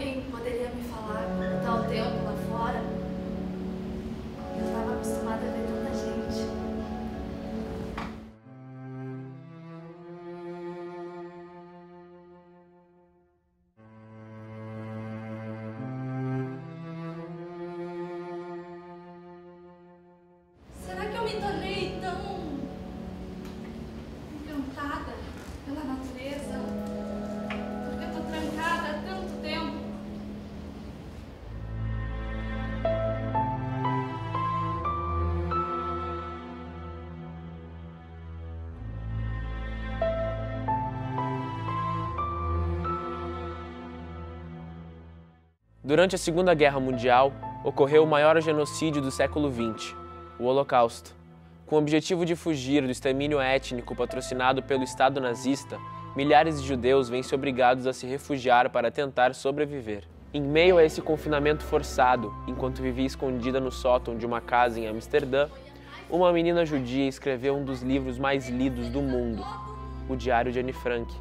alguém poderia me falar como tá o tempo lá fora? Eu estava acostumada a ver tanta gente. Durante a Segunda Guerra Mundial, ocorreu o maior genocídio do século XX, o Holocausto. Com o objetivo de fugir do extermínio étnico patrocinado pelo Estado nazista, milhares de judeus vêm-se obrigados a se refugiar para tentar sobreviver. Em meio a esse confinamento forçado, enquanto vivia escondida no sótão de uma casa em Amsterdã, uma menina judia escreveu um dos livros mais lidos do mundo, O Diário de Anne Frank,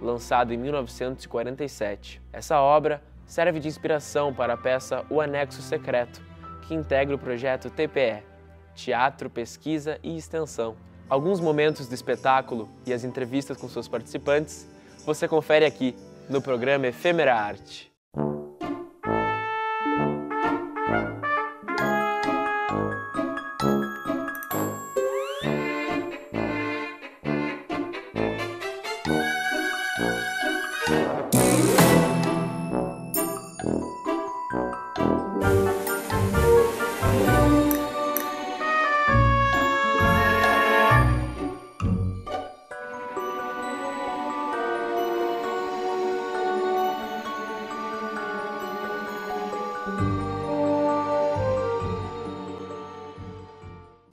lançado em 1947. Essa obra serve de inspiração para a peça O Anexo Secreto, que integra o projeto TPE, Teatro, Pesquisa e Extensão. Alguns momentos do espetáculo e as entrevistas com seus participantes, você confere aqui, no programa Efêmera Arte.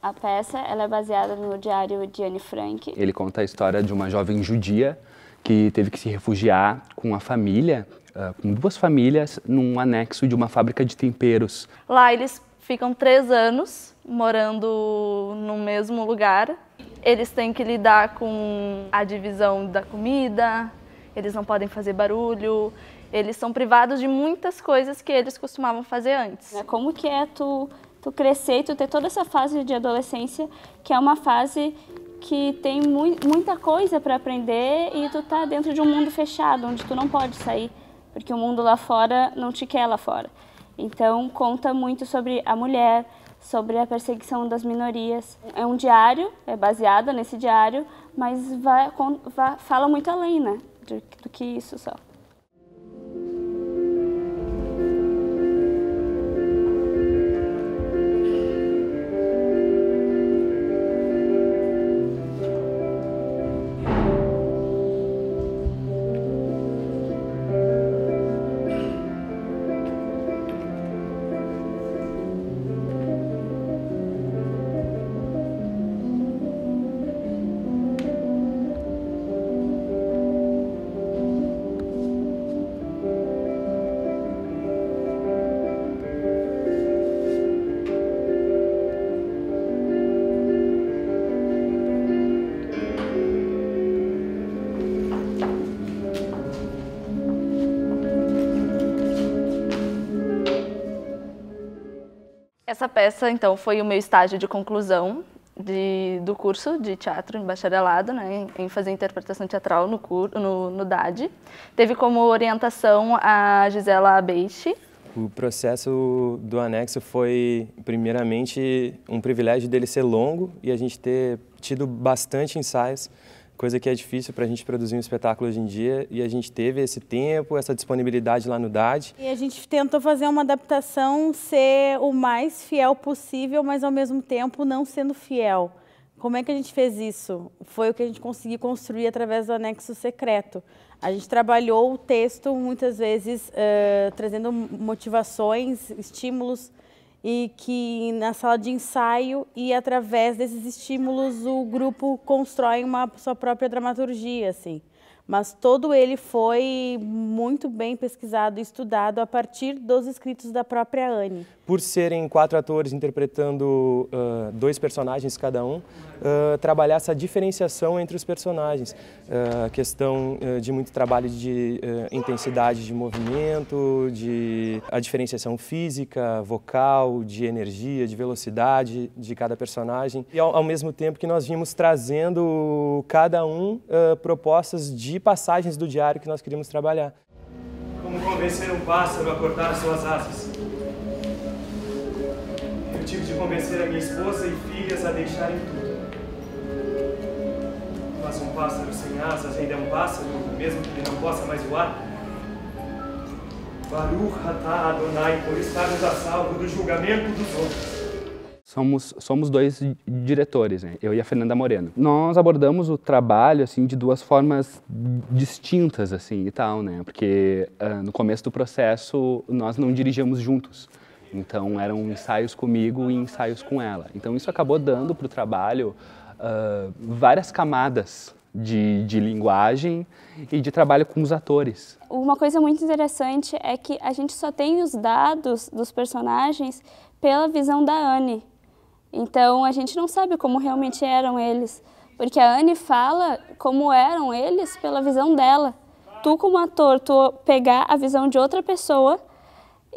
A peça ela é baseada no Diário de Anne Frank. Ele conta a história de uma jovem judia que teve que se refugiar com a família, com duas famílias, num anexo de uma fábrica de temperos. Lá eles ficam 3 anos morando no mesmo lugar. Eles têm que lidar com a divisão da comida, eles não podem fazer barulho, eles são privados de muitas coisas que eles costumavam fazer antes. Como que é tu crescer e tu ter toda essa fase de adolescência, que é uma fase que tem muita coisa para aprender e tu tá dentro de um mundo fechado, onde tu não pode sair, porque o mundo lá fora não te quer lá fora. Então, conta muito sobre a mulher, sobre a perseguição das minorias. É um diário, é baseado nesse diário, mas fala muito além, né, do que isso só. Essa peça, então, foi o meu estágio de conclusão do curso de teatro em bacharelado, né, em fazer interpretação teatral no DAD. Teve como orientação a Gisela Beiche. O processo do anexo foi, primeiramente, um privilégio dele ser longo e a gente ter tido bastante ensaios, coisa que é difícil para a gente produzir um espetáculo hoje em dia, e a gente teve esse tempo, essa disponibilidade lá no DAD. E a gente tentou fazer uma adaptação, ser o mais fiel possível, mas ao mesmo tempo não sendo fiel. Como é que a gente fez isso? Foi o que a gente conseguiu construir através do Anexo Secreto. A gente trabalhou o texto, muitas vezes, trazendo motivações, estímulos, e que na sala de ensaio e através desses estímulos o grupo constrói uma sua própria dramaturgia, assim. mas todo ele foi muito bem pesquisado e estudado a partir dos escritos da própria Anne. Por serem 4 atores interpretando 2 personagens cada um, trabalhar essa diferenciação entre os personagens, questão de muito trabalho de intensidade de movimento, de a diferenciação física, vocal, de energia, de velocidade de cada personagem, e ao mesmo tempo que nós vimos trazendo cada um propostas de passagens do diário que nós queríamos trabalhar. Como convencer um pássaro a cortar suas asas? Eu tive de convencer a minha esposa e filhas a deixarem tudo. Mas um pássaro sem asas ainda é um pássaro, mesmo que ele não possa mais voar. Baruch Atá Adonai, por estarmos a salvo do julgamento dos outros. Somos 2 diretores, né? Eu e a Fernanda Moreno. Nós abordamos o trabalho assim de 2 formas distintas assim e tal, né? Porque no começo do processo nós não dirigíamos juntos. Então eram ensaios comigo e ensaios com ela. Então isso acabou dando para o trabalho várias camadas de linguagem e de trabalho com os atores. Uma coisa muito interessante é que a gente só tem os dados dos personagens pela visão da Anne. Então, a gente não sabe como realmente eram eles, porque a Anne fala como eram eles pela visão dela. Tu, como ator, tu pegar a visão de outra pessoa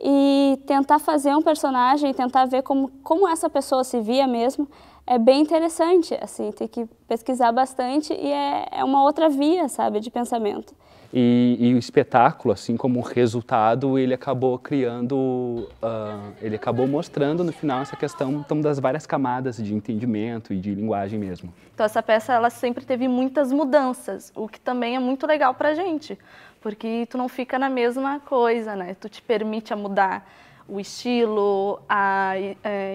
e tentar fazer um personagem, tentar ver como essa pessoa se via mesmo, é bem interessante, assim, tem que pesquisar bastante e é uma outra via, sabe, de pensamento. E o espetáculo, assim como resultado, ele acabou criando, ele acabou mostrando no final essa questão então, das várias camadas de entendimento e de linguagem mesmo. Então essa peça, ela sempre teve muitas mudanças, o que também é muito legal pra gente, porque tu não fica na mesma coisa, né? Tu te permite a mudar o estilo, a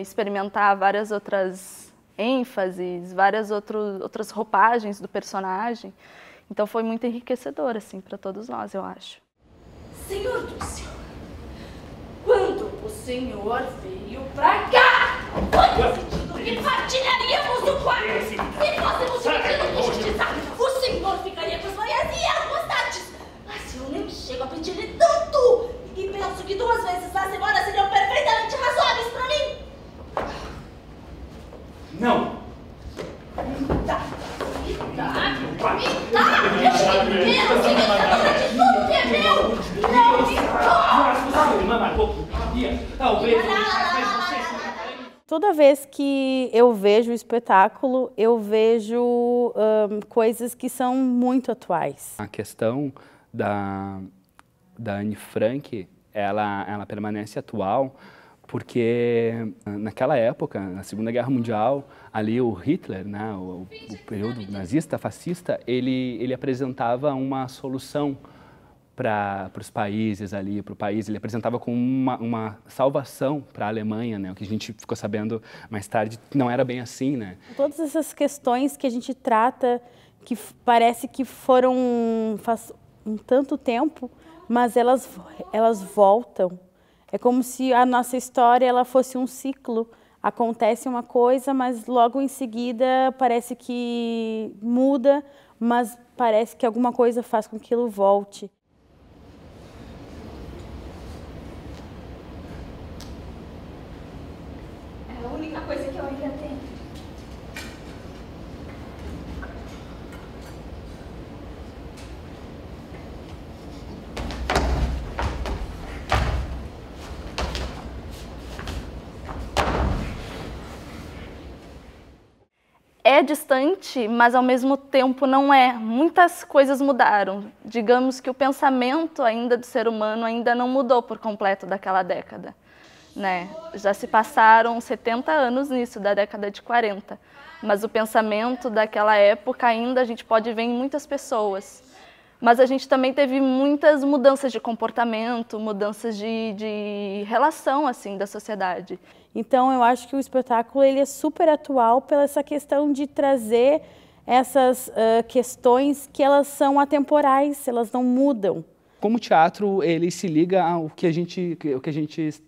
experimentar várias outras ênfases, várias outras roupagens do personagem. Então foi muito enriquecedor, assim, para todos nós, eu acho. Senhor do céu, quando o senhor veio pra cá, foi decidido que partilharíamos o quarto. Se fôssemos dividindo com justiça, o senhor ficaria com as manhãs e eu com as tardes. Mas eu nem chego a pedir-lhe tanto. E penso que 2 vezes na semana seriam perfeitamente razoáveis pra mim. Não. Toda vez que eu vejo o espetáculo, eu vejo coisas que são muito atuais. A questão da Anne Frank, ela permanece atual porque naquela época, na Segunda Guerra Mundial, ali o Hitler, né, o período nazista, fascista, ele apresentava uma solução para os países ali, para o país, ele apresentava como uma salvação para a Alemanha, né, o que a gente ficou sabendo mais tarde, não era bem assim, né? Todas essas questões que a gente trata, que parece que foram faz um tanto tempo, mas elas voltam. É como se a nossa história ela fosse um ciclo. Acontece uma coisa, mas logo em seguida parece que muda, mas parece que alguma coisa faz com que aquilo volte. É a única coisa que eu ainda tenho. É distante, mas ao mesmo tempo não é. Muitas coisas mudaram. Digamos que o pensamento ainda do ser humano ainda não mudou por completo daquela década, né? Já se passaram 70 anos nisso, da década de 40. Mas o pensamento daquela época ainda a gente pode ver em muitas pessoas. Mas a gente também teve muitas mudanças de comportamento, mudanças de relação assim da sociedade. Então eu acho que o espetáculo ele é super atual pela essa questão de trazer essas questões que elas são atemporais, elas não mudam. como o teatro ele se liga ao que a gente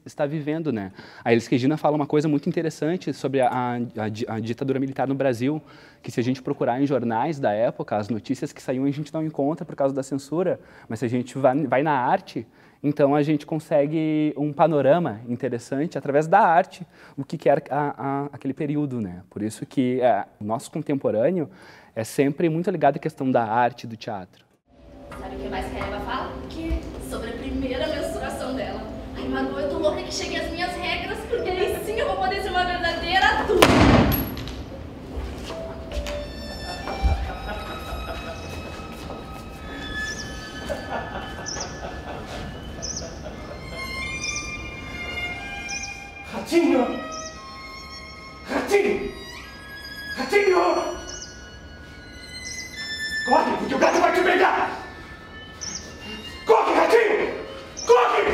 está vivendo, né? A Elis Regina fala uma coisa muito interessante sobre a ditadura militar no Brasil, que se a gente procurar em jornais da época, as notícias que saíam a gente não encontra por causa da censura, mas se a gente vai na arte, então a gente consegue um panorama interessante através da arte, o que era aquele período, né? Por isso que o nosso contemporâneo é sempre muito ligado à questão da arte e do teatro. Sabe o que mais que a Eva fala? Que sobre a primeira menstruação dela. Ai, Manu, eu tô louca que cheguei às minhas regras, porque aí sim eu vou poder ser uma verdadeira adulta. Ratinho! Ratinho! Ratinho! Corre, porque o gato vai te pegar! Corre, ratinho! Corre!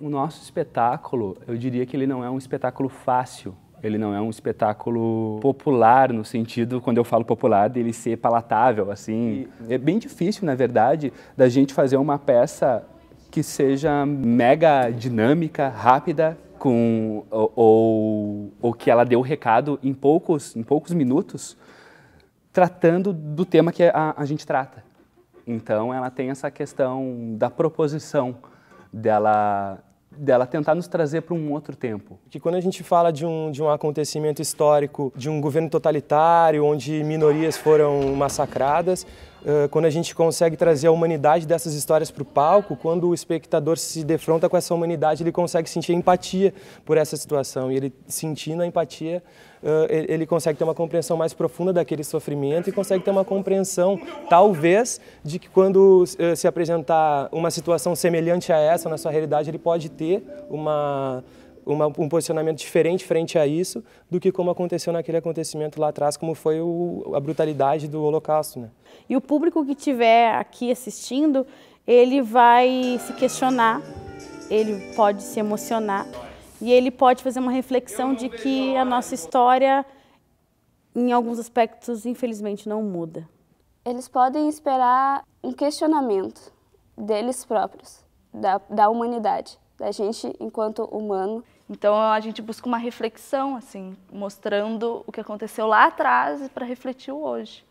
O nosso espetáculo, eu diria que ele não é um espetáculo fácil. Ele não é um espetáculo popular, no sentido, quando eu falo popular, dele ser palatável, assim. É bem difícil, na verdade, da gente fazer uma peça que seja mega dinâmica, rápida, com, ou que ela dê o recado em poucos minutos, tratando do tema que a gente trata. Então, ela tem essa questão da proposição dela tentar nos trazer para um outro tempo. Que quando a gente fala de um acontecimento histórico, de um governo totalitário, onde minorias foram massacradas, quando a gente consegue trazer a humanidade dessas histórias para o palco, quando o espectador se defronta com essa humanidade, ele consegue sentir empatia por essa situação. E ele, sentindo a empatia, ele consegue ter uma compreensão mais profunda daquele sofrimento e consegue ter uma compreensão, talvez, de que quando se apresentar uma situação semelhante a essa na sua realidade, ele pode ter um posicionamento diferente frente a isso do que como aconteceu naquele acontecimento lá atrás, como foi a brutalidade do Holocausto, né? E o público que estiver aqui assistindo, ele vai se questionar, ele pode se emocionar e ele pode fazer uma reflexão de que a nossa história, em alguns aspectos, infelizmente, não muda. Eles podem esperar um questionamento deles próprios, da humanidade, da gente enquanto humano. Então a gente busca uma reflexão, assim, mostrando o que aconteceu lá atrás para refletir hoje.